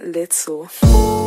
Let's go.